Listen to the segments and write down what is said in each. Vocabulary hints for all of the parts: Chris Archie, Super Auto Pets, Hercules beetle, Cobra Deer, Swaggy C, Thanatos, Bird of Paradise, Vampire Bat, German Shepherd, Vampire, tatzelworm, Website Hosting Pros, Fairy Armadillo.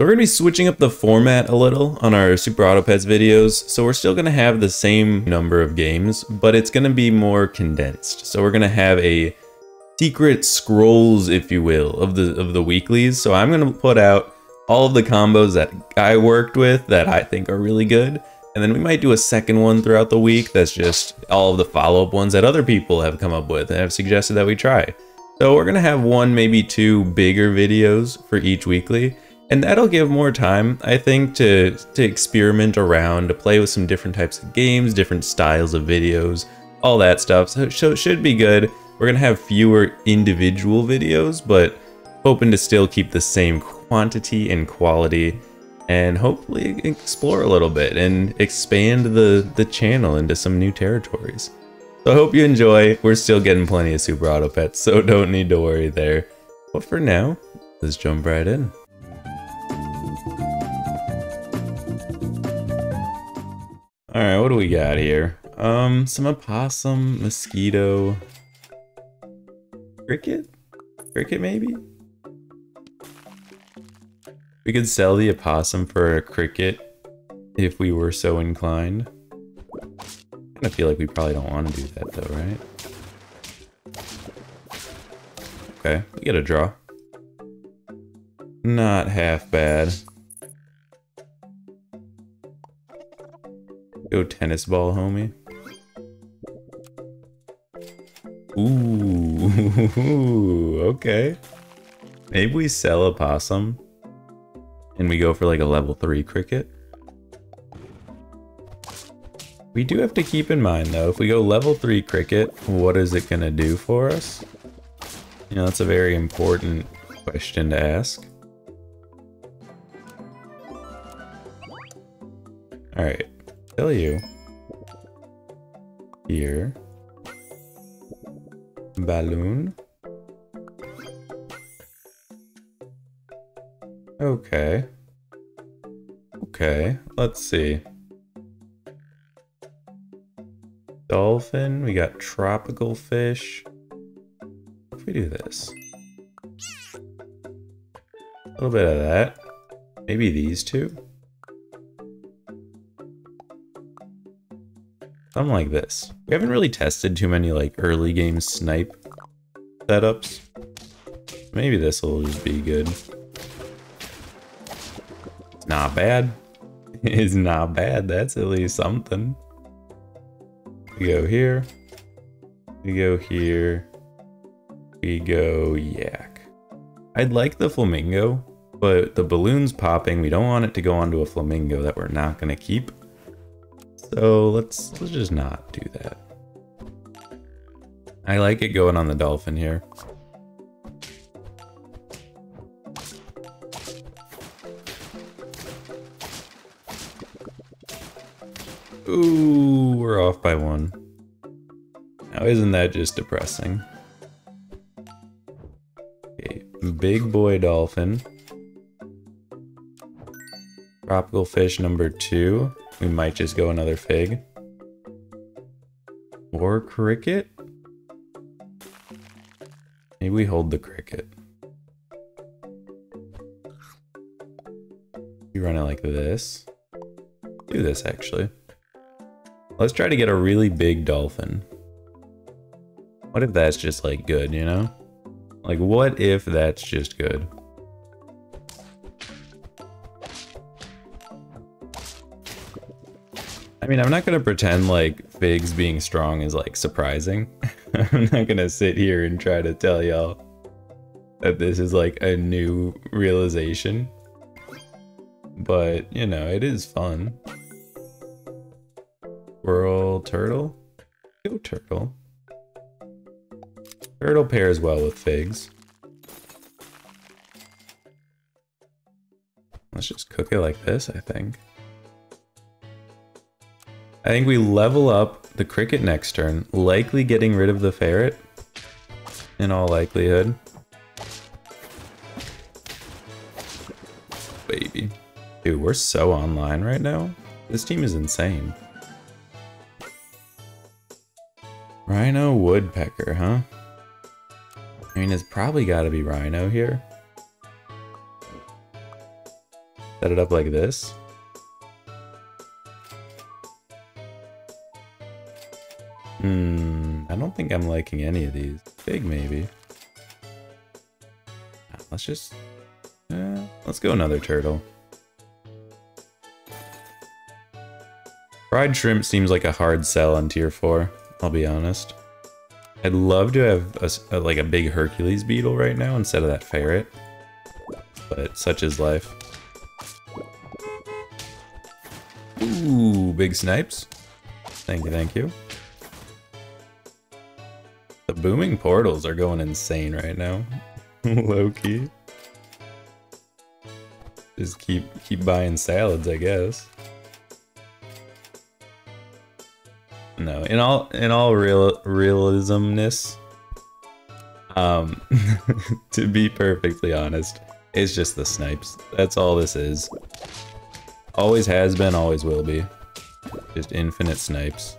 We're going to be switching up the format a little on our Super Auto Pets videos, so we're still going to have the same number of games, but it's going to be more condensed. So we're going to have a secret scrolls, if you will, of the weeklies. So I'm going to put out all of the combos that I worked with that I think are really good, and then we might do a second one throughout the week that's just all of the follow-up ones that other people have come up with and have suggested that we try. So we're going to have one, maybe two bigger videos for each weekly. And that'll give more time, I think, to experiment around, to play with some different types of games, different styles of videos, all that stuff. So it should be good. We're going to have fewer individual videos, but hoping to still keep the same quantity and quality, and hopefully explore a little bit and expand the channel into some new territories. So I hope you enjoy. We're still getting plenty of Super Auto Pets, so don't need to worry there. But for now, let's jump right in. Alright, what do we got here? Some opossum, mosquito, cricket? Cricket maybe? We could sell the opossum for a cricket if we were so inclined. I kinda feel like we probably don't want to do that though, right? Okay, we get a draw. Not half bad. Go tennis ball, homie. Ooh, okay. Maybe we sell a possum and we go for like a level 3 cricket. We do have to keep in mind though, if we go level 3 cricket, what is it gonna do for us? You know, that's a very important question to ask. Alright. Tell you here balloon. Okay, let's see. Dolphin, we got tropical fish. What if we do this? A little bit of that, maybe these two. Something like this. We haven't really tested too many like early game snipe setups. Maybe this will just be good. It's not bad. It's not bad. That's at least something. We go here. We go here. We go yak. I'd like the flamingo, but the balloon's popping. We don't want it to go onto a flamingo that we're not going to keep. So let's just not do that. I like it going on the dolphin here. Ooh, we're off by one. Now isn't that just depressing? Okay, big boy dolphin. Tropical fish number 2. We might just go another fig. Or cricket? Maybe we hold the cricket. We run it like this. Do this actually. Let's try to get a really big dolphin. What if that's just like good, you know? Like what if that's just good? I mean, I'm not going to pretend like figs being strong is like surprising. I'm not going to sit here and try to tell y'all that this is like a new realization. But, you know, it is fun. Squirrel, turtle? Go turtle. Turtle pairs well with figs. Let's just cook it like this, I think. I think we level up the cricket next turn, likely getting rid of the ferret, in all likelihood. Baby. Dude, we're so online right now. This team is insane. Rhino woodpecker, huh? I mean, it's probably gotta be rhino here. Set it up like this. I don't think I'm liking any of these. Big, maybe. Let's just... let's go another turtle. Fried shrimp seems like a hard sell on tier 4, I'll be honest. I'd love to have like a big Hercules beetle right now instead of that ferret. But such is life. Ooh, big snipes. Thank you, thank you. The booming portals are going insane right now. Low key. Just keep buying salads, I guess. No, in all realismness, to be perfectly honest, it's just the snipes. That's all this is. Always has been, always will be. Just infinite snipes.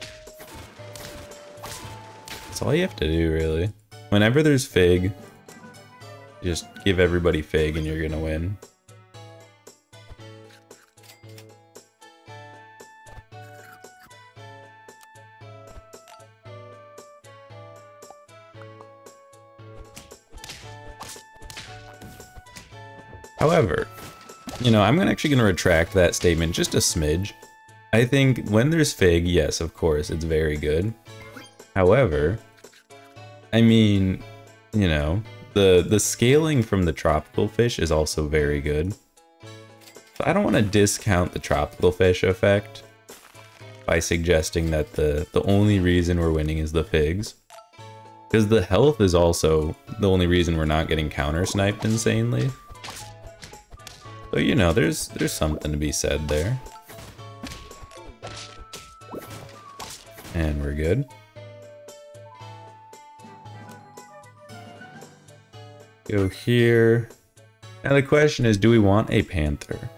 That's all you have to do, really. Whenever there's Fig, just give everybody Fig and you're gonna win. However, you know, I'm actually going to retract that statement just a smidge. I think when there's Fig, yes, of course, it's very good. However, I mean, you know, the scaling from the tropical fish is also very good. So I don't want to discount the tropical fish effect by suggesting that the only reason we're winning is the figs. Because the health is also the only reason we're not getting counter-sniped insanely. So, you know, there's something to be said there. And we're good. Go here. Now the question is, do we want a panther?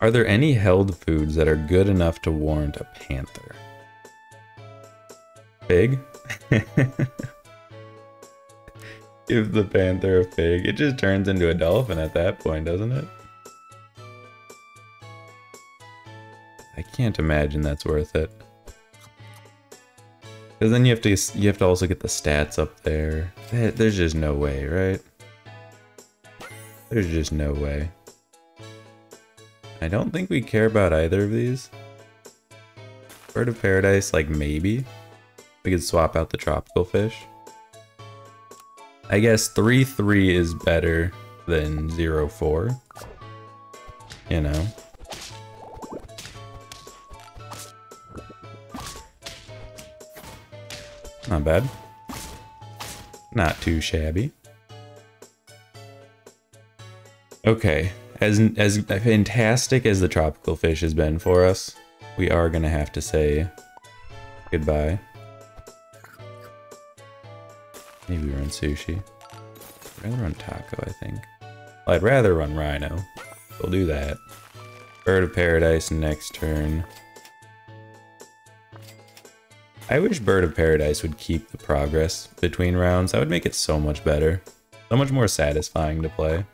Are there any held foods that are good enough to warrant a panther? Fig? Give the panther a fig. It just turns into a dolphin at that point, doesn't it? I can't imagine that's worth it. Because then you have to also get the stats up there. There's just no way, right? There's just no way. I don't think we care about either of these. Bird of Paradise, like, maybe. We could swap out the tropical fish. I guess 3-3 is better than 0-4, you know. Not bad. Not too shabby. Okay, as fantastic as the tropical fish has been for us, we are gonna have to say goodbye. Maybe we run sushi. I'd rather run taco, I think. Well, I'd rather run rhino. We'll do that. Bird of Paradise next turn. I wish Bird of Paradise would keep the progress between rounds. That would make it so much better. So much more satisfying to play.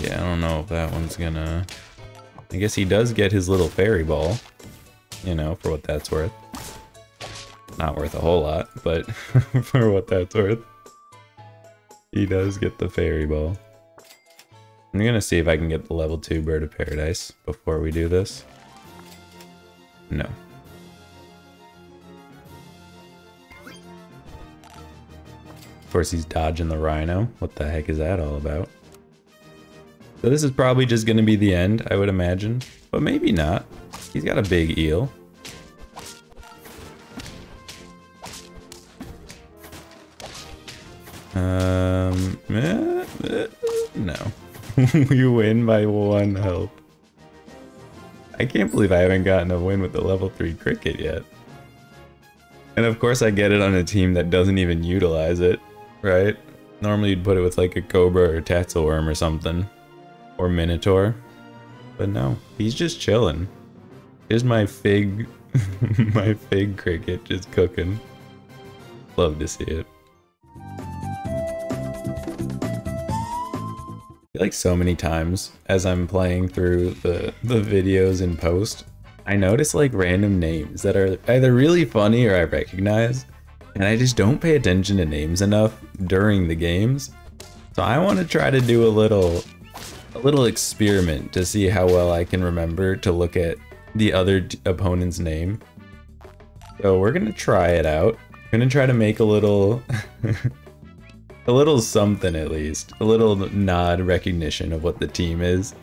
Yeah, I don't know if that one's gonna... I guess he does get his little fairy ball. You know, for what that's worth. Not worth a whole lot, but for what that's worth. He does get the fairy ball. I'm gonna see if I can get the level 2 Bird of Paradise before we do this. No. Of course he's dodging the rhino. What the heck is that all about? So this is probably just gonna be the end, I would imagine. But maybe not. He's got a big eel. No. We win by 1 health. I can't believe I haven't gotten a win with the level 3 cricket yet. And of course I get it on a team that doesn't even utilize it, right? Normally you'd put it with like a cobra or tatzelworm or something. Or minotaur. But no, he's just chilling. There's my fig, my fig cricket just cooking. Love to see it. like so many times as I'm playing through the videos in post, I notice like random names that are either really funny or I recognize, and I just don't pay attention to names enough during the games. So I want to try to do a little experiment to see how well I can remember to look at the other opponent's name. So we're gonna try it out. I'm gonna try to make a little a little something, at least a little nod recognition of what the team is.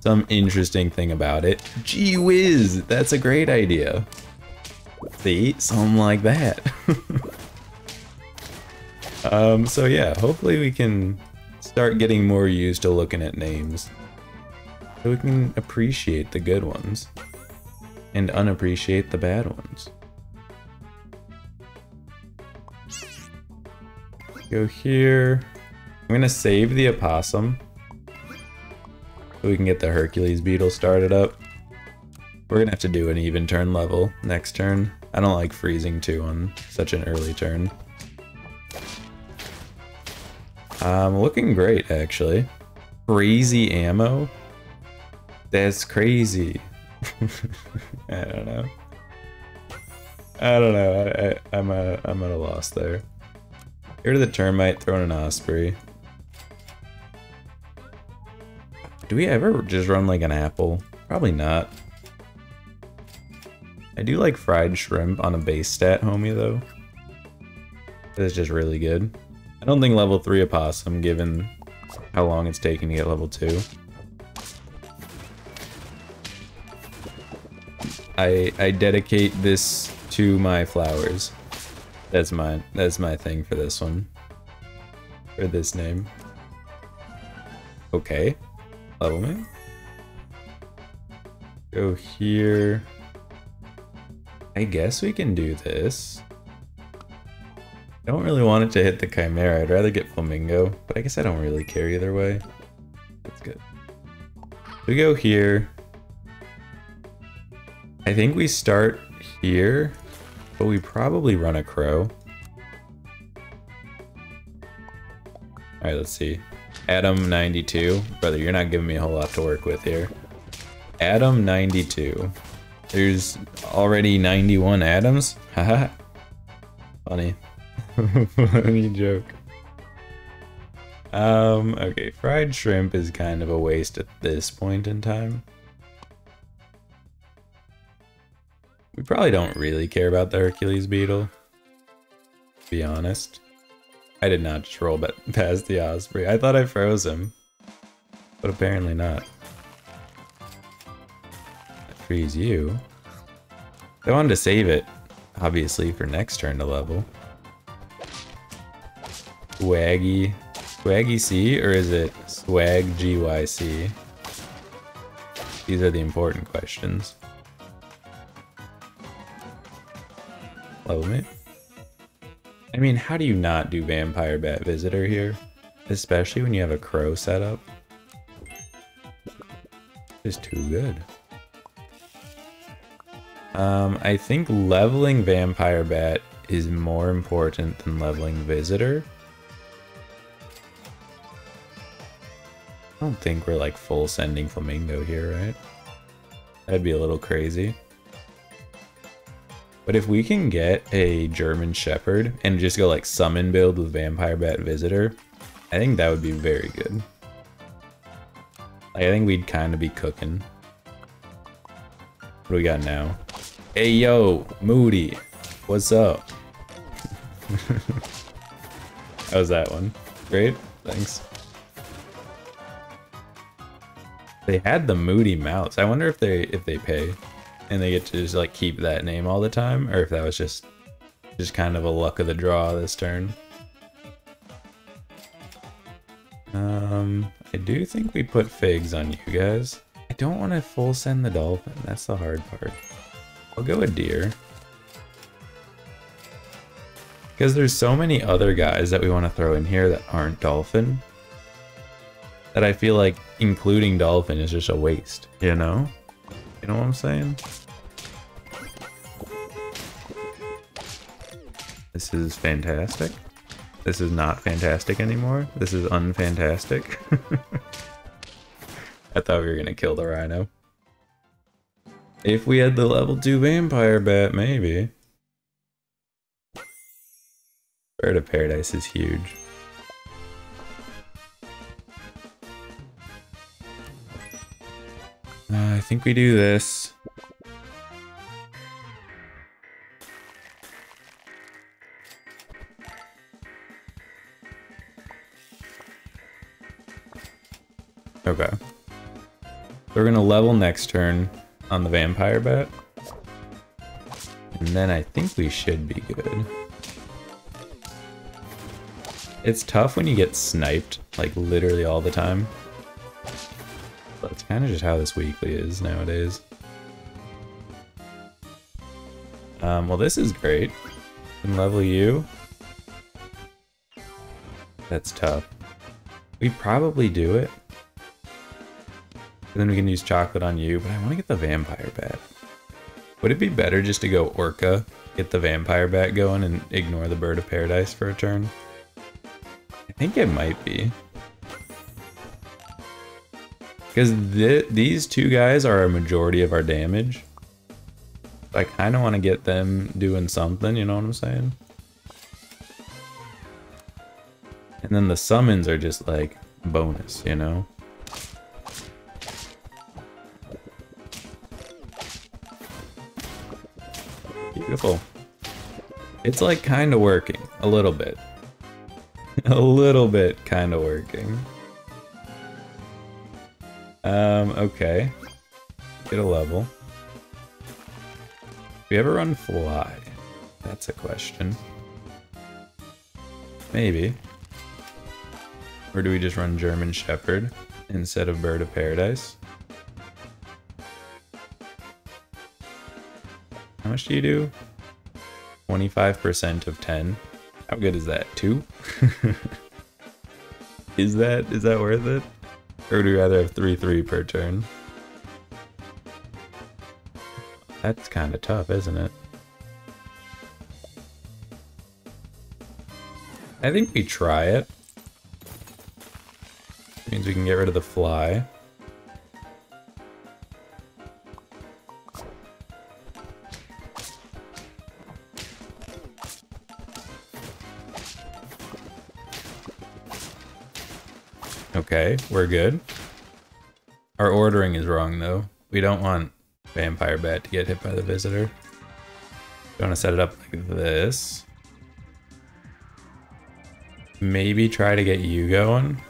Some interesting thing about it. Gee whiz, that's a great idea. See, something like that. So yeah, hopefully we can start getting more used to looking at names, so we can appreciate the good ones and unappreciate the bad ones. Go here. I'm gonna save the opossum so we can get the Hercules beetle started up. We're gonna have to do an even turn level next turn. I don't like freezing two on such an early turn. Looking great, actually. Crazy ammo? That's crazy. I don't know. I'm at a loss there. Here to the termite, throwing an osprey. Do we ever just run like an apple? Probably not. I do like fried shrimp on a base stat homie though. That's just really good. I don't think level 3 opossum, given how long it's taking to get level 2. I dedicate this to my flowers. That's my thing for this one. For this name. Okay. Level me. Go here. I guess we can do this. I don't really want it to hit the Chimera. I'd rather get Flamingo, but I guess I don't really care either way. That's good. We go here. I think we start here, but we probably run a Crow. Alright, let's see. Adam 92. Brother, you're not giving me a whole lot to work with here. Adam 92. There's already 91 Adams? Haha. Funny. Funny joke. Okay, fried shrimp is kind of a waste at this point in time. We probably don't really care about the Hercules beetle, to be honest. I did not just roll past the osprey. I thought I froze him, but apparently not. I freeze you. I wanted to save it, obviously, for next turn to level. Swaggy, Swaggy C, or is it Swag GYC? These are the important questions. Level me. I mean, how do you not do Vampire Bat Visitor here? Especially when you have a Crow set up. Just too good. I think leveling Vampire Bat is more important than leveling Visitor. I don't think we're like full sending Flamingo here, right? That'd be a little crazy. But if we can get a German Shepherd and just go like summon build with Vampire Bat Visitor, I think that would be very good. Like, I think we'd kind of be cooking. What do we got now? Hey yo, Moody, what's up? How's that one? Great, thanks. They had the Moody Mouse. I wonder if they pay and they get to just like keep that name all the time, or if that was just kind of a luck of the draw this turn. I do think we put figs on you guys. I don't want to full send the dolphin. That's the hard part. I'll go a deer. Because there's so many other guys that we want to throw in here that aren't dolphin, that I feel like including dolphin is just a waste, you know? You know what I'm saying? This is fantastic. This is not fantastic anymore. This is unfantastic. I thought we were gonna kill the rhino. If we had the level 2 vampire bat, maybe. Bird of Paradise is huge. I think we do this. Okay. We're gonna level next turn on the vampire bat. And then I think we should be good. It's tough when you get sniped, like literally all the time. But it's kind of just how this weekly is nowadays. Well, this is great. And level you. That's tough. We probably do it. And then we can use chocolate on you, but I want to get the vampire bat. Would it be better just to go orca, get the vampire bat going, and ignore the bird of paradise for a turn? I think it might be. Because these two guys are a majority of our damage. I kind of want to get them doing something, you know what I'm saying? And then the summons are just like bonus, you know? Beautiful. It's like kind of working. A little bit. A little bit kind of working. Okay. Get a level. If we ever run fly? That's a question. Maybe. Or do we just run German Shepherd instead of Bird of Paradise? How much do you do? 25% of 10. How good is that? 2? Is that worth it? Or do we rather have 3/3 per turn? That's kind of tough, isn't it? I think we try it. Means we can get rid of the fly. Okay, we're good. Our ordering is wrong though. We don't want Vampire Bat to get hit by the visitor. We want to set it up like this. Maybe try to get you going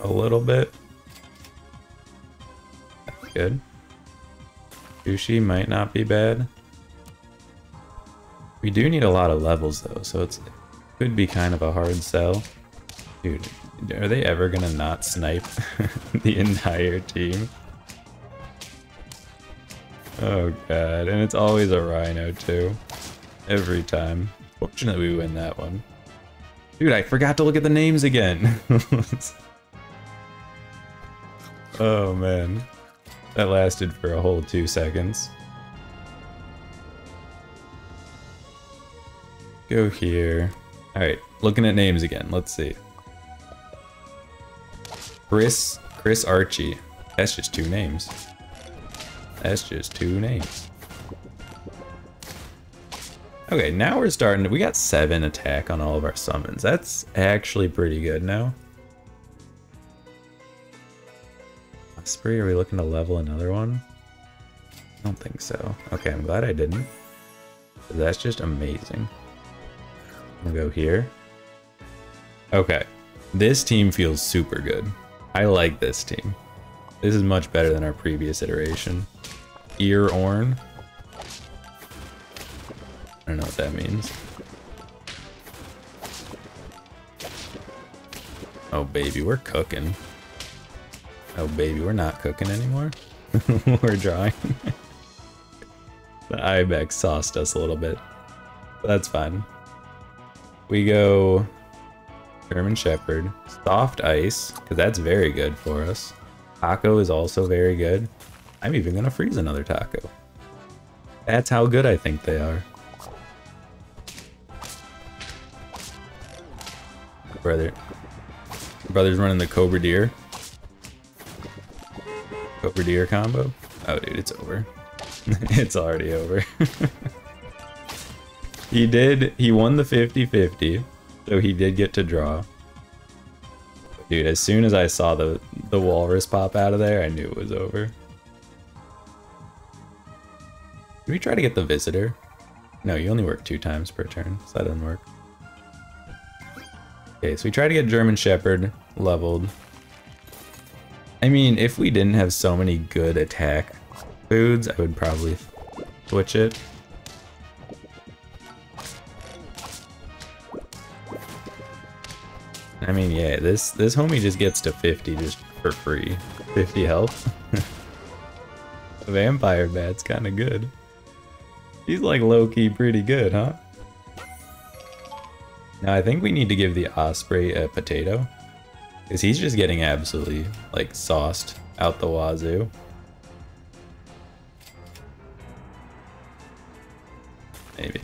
a little bit. That's good. Sushi might not be bad. We do need a lot of levels though, so it could be kind of a hard sell. Dude. Are they ever gonna not snipe the entire team? Oh god, and it's always a rhino too. Every time. Fortunately we win that one. Dude, I forgot to look at the names again! Oh man. That lasted for a whole 2 seconds. Go here. Alright, looking at names again, let's see. Chris Archie. That's just 2 names. That's just 2 names. Okay, now we're starting to... We got 7 attack on all of our summons. That's actually pretty good now. Osprey, are we looking to level another one? I don't think so. Okay, I'm glad I didn't. That's just amazing. We'll go here. Okay. This team feels super good. I like this team. This is much better than our previous iteration. Earorn. I don't know what that means. Oh baby, we're cooking. Oh baby, we're not cooking anymore. We're drawing. The ibex sauced us a little bit. That's fine. We go... German Shepherd, Soft Ice, because that's very good for us. Taco is also very good. I'm even going to freeze another taco. That's how good I think they are. Brother's running the Cobra Deer. Cobra Deer combo? Oh, dude, it's over. It's already over. He won the 50-50, so he did get to draw. Dude, as soon as I saw the walrus pop out of there, I knew it was over. Did we try to get the visitor? No, you only work 2 times per turn, so that doesn't work. Okay, so we try to get German Shepherd leveled. I mean, if we didn't have so many good attack foods, I would probably switch it. I mean, yeah, this homie just gets to 50 just for free. 50 health. Vampire Bat's kind of good. He's like low-key pretty good, huh? Now I think we need to give the Osprey a potato. Because he's just getting absolutely, like, sauced out the wazoo. Maybe.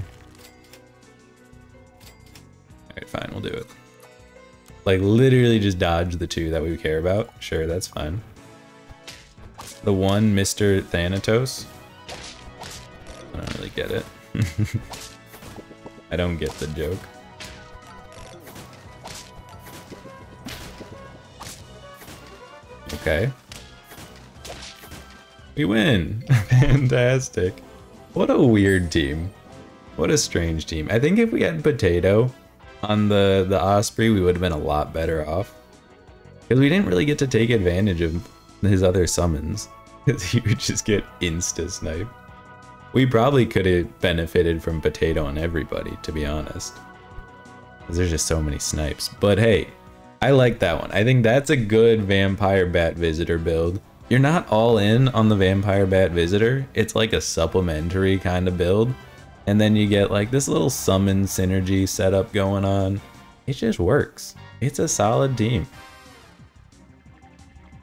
Alright, fine, we'll do it. Like, literally just dodge the 2 that we care about. Sure, that's fine. The 1, Mr. Thanatos. I don't really get it. I don't get the joke. Okay. We win! Fantastic. What a weird team. What a strange team. I think if we had potato on the Osprey, we would have been a lot better off. Because we didn't really get to take advantage of his other summons. Because he would just get insta-sniped. We probably could have benefited from potato on everybody, to be honest. Because there's just so many snipes. But hey, I like that one. I think that's a good Vampire Bat Visitor build. You're not all in on the Vampire Bat Visitor. It's like a supplementary kind of build. And then you get like this little summon synergy setup going on. It just works. It's a solid team.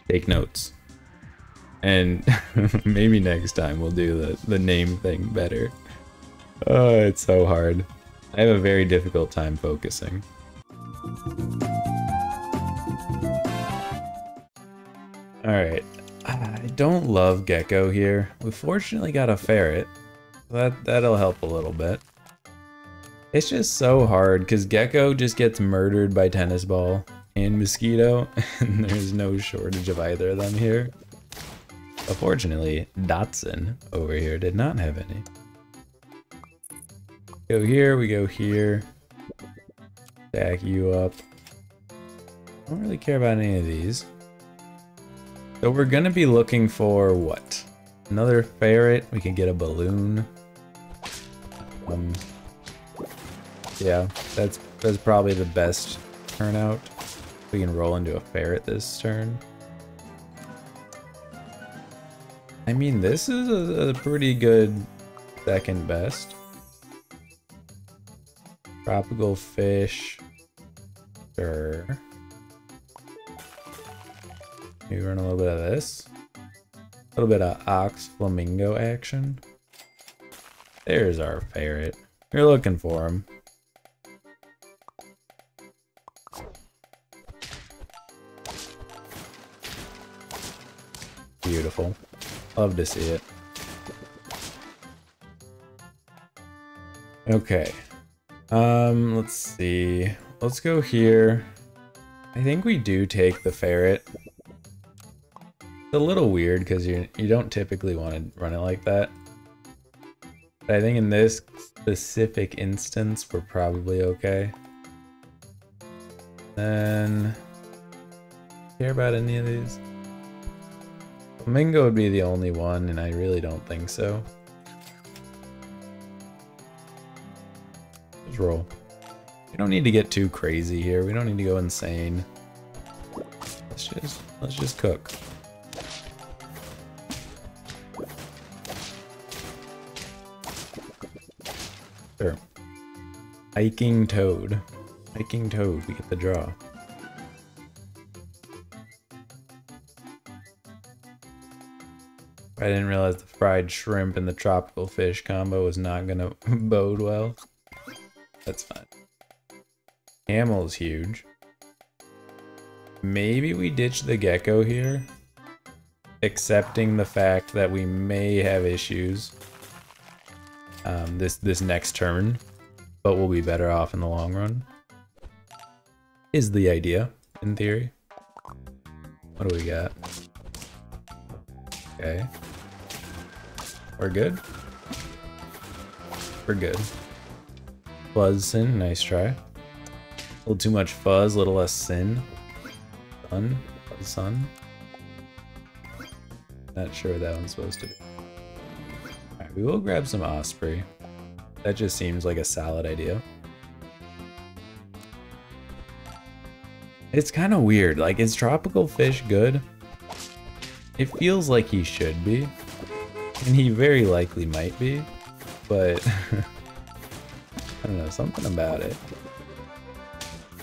Take notes. And maybe next time we'll do the name thing better. Oh, it's so hard. I have a very difficult time focusing. Alright, I don't love Gecko here. We fortunately got a ferret. That'll help a little bit. It's just so hard because Gecko just gets murdered by Tennis Ball and Mosquito, and there's no shortage of either of them here. Unfortunately, Dotson over here did not have any. Go here, we go here. Stack you up. I don't really care about any of these. So we're gonna be looking for what? Another ferret, we can get a balloon. Yeah, that's probably the best turnout. We can roll into a ferret this turn. I mean, this is a pretty good second best. Tropical fish. Sure. We run a little bit of this. A little bit of ox flamingo action. There's our ferret. You're looking for him. Beautiful. Love to see it. Okay. Let's see. Let's go here. I think we do take the ferret. It's a little weird because you don't typically want to run it like that. But I think in this specific instance, we're probably okay. Then, care about any of these? Flamingo would be the only one, and I really don't think so. Just roll. We don't need to get too crazy here. We don't need to go insane. Let's just cook. Sure. Hiking Toad. Hiking Toad, we get the draw. I didn't realize the fried shrimp and the tropical fish combo was not gonna bode well. That's fine. Camel's huge. Maybe we ditch the gecko here accepting the fact that we may have issues this next turn, but we'll be better off in the long run, is the idea, in theory. What do we got? Okay. We're good? We're good. Fuzz Sin, nice try. A little too much fuzz, a little less sin. Sun, fuzz sun. Not sure what that one's supposed to be. Alright, we will grab some osprey. That just seems like a solid idea. It's kind of weird, like, is tropical fish good? It feels like he should be, and he very likely might be, but I don't know, something about it.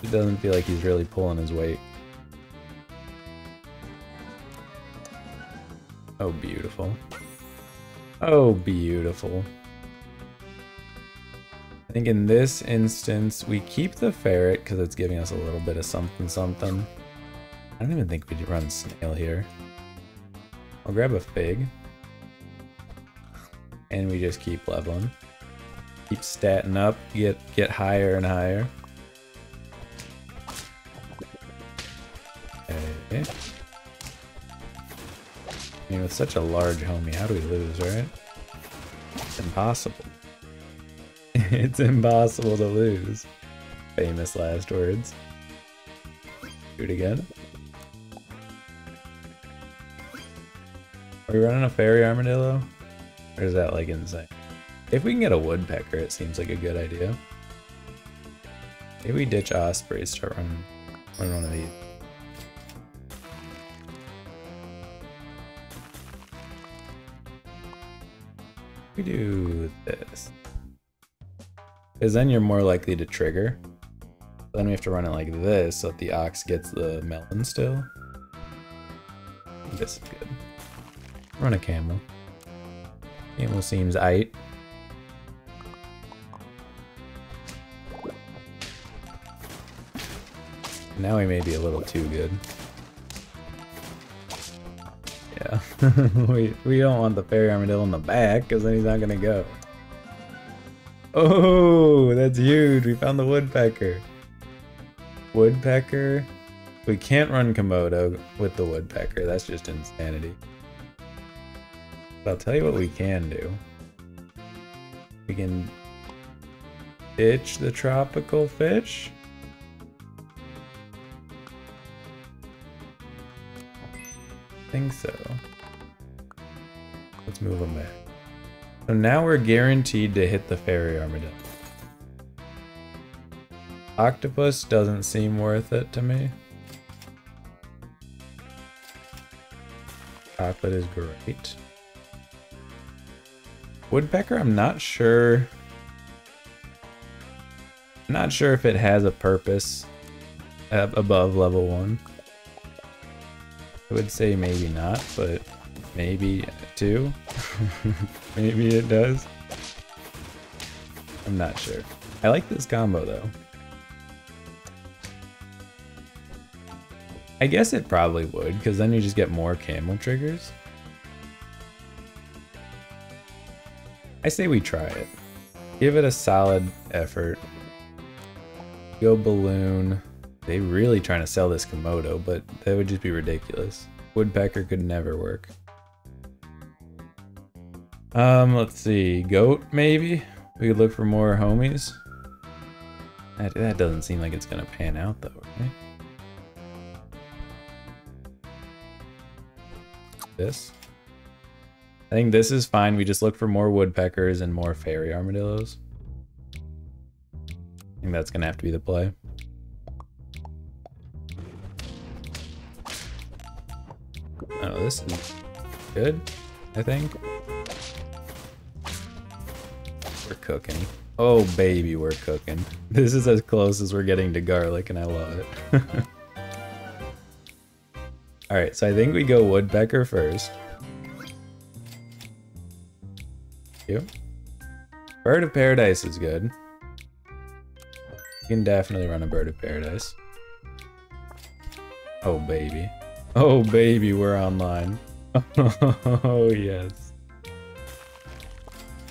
It doesn't feel like he's really pulling his weight. Oh, beautiful. Oh, beautiful. I think in this instance, we keep the ferret because it's giving us a little bit of something something. I don't even think we could run snail here. I'll grab a fig. And we just keep leveling. Keep statting up, get higher and higher. Okay. I mean, with such a large homie, how do we lose, right? It's impossible. It's impossible to lose. Famous last words. Do it again. Are we running a fairy armadillo? Or is that like insane? If we can get a woodpecker, it seems like a good idea. Maybe we ditch osprey, start running one of these. We do this. Because then you're more likely to trigger. Then we have to run it like this so that the ox gets the melon still. This is good. Run a camel. Camel seems aight. Now we may be a little too good. Yeah. we don't want the fairy armadillo in the back because then he's not going to go. Oh, that's huge. We found the woodpecker. Woodpecker. We can't run Komodo with the woodpecker. That's just insanity. But I'll tell you what we can do. We can ditch the tropical fish. I think so. Let's move them back. So now we're guaranteed to hit the fairy armadillo. Octopus doesn't seem worth it to me. Chocolate is great. Woodpecker, I'm not sure. I'm not sure if it has a purpose above level 1. I would say maybe not, but maybe 2. Maybe it does. I'm not sure. I like this combo though. I guess it probably would, because then you just get more camel triggers. I say we try it. Give it a solid effort. Go balloon. They're really trying to sell this Komodo, but that would just be ridiculous. Woodpecker could never work. Let's see, goat maybe? We could look for more homies. That doesn't seem like it's gonna pan out though, right? This. I think this is fine, we just look for more woodpeckers and more fairy armadillos. I think that's gonna have to be the play. Oh, this is good, I think. We're cooking. Oh baby, we're cooking. This is as close as we're getting to garlic and I love it. Alright, so I think we go woodpecker first. Thank you. Bird of Paradise is good. You can definitely run a Bird of Paradise. Oh baby. Oh baby, we're online. Oh, yes.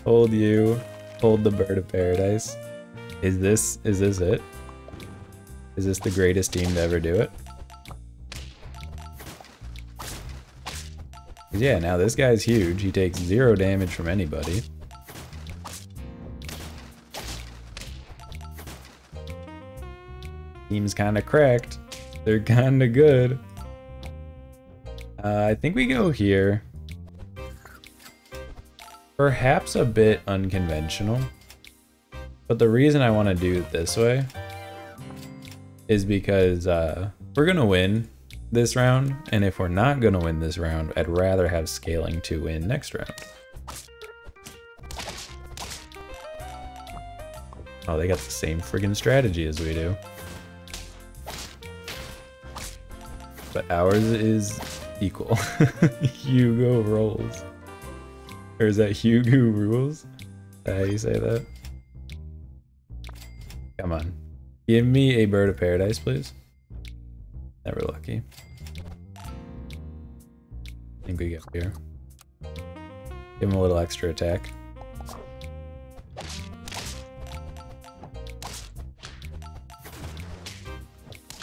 Hold you. Hold the Bird of Paradise. Is this it? Is this the greatest team to ever do it? Yeah, now this guy's huge. He takes 0 damage from anybody. Team's kind of cracked. They're kind of good. I think we go here. Perhaps a bit unconventional. But the reason I want to do it this way is because we're going to win this round, and if we're not going to win this round, I'd rather have scaling to win next round. Oh, they got the same friggin' strategy as we do. But ours is equal. Hugo rolls. Or is that Hugo rules? Is that how you say that? Come on. Give me a Bird of Paradise, please. Never lucky. I think we get here. Give him a little extra attack.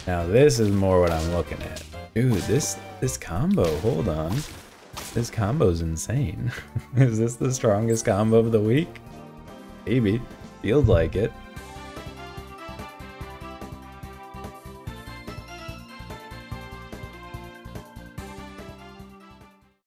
Now this is more what I'm looking at. Dude, this combo, hold on. This combo's insane. Is this the strongest combo of the week? Maybe. Feels like it.